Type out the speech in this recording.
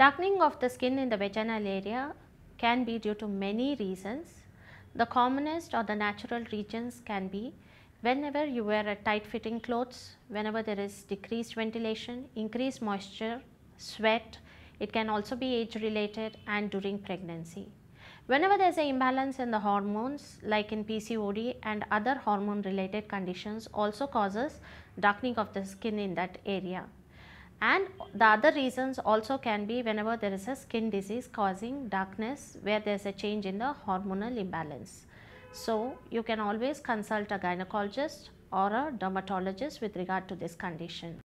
Darkening of the skin in the vaginal area can be due to many reasons. The commonest or the natural regions can be whenever you wear a tight fitting clothes, whenever there is decreased ventilation, increased moisture, sweat. It can also be age related and during pregnancy. Whenever there is an imbalance in the hormones like in PCOD and other hormone related conditions also causes darkening of the skin in that area. And the other reasons also can be whenever there is a skin disease causing darkness where there is a change in the hormonal imbalance. So, you can always consult a gynecologist or a dermatologist with regard to this condition.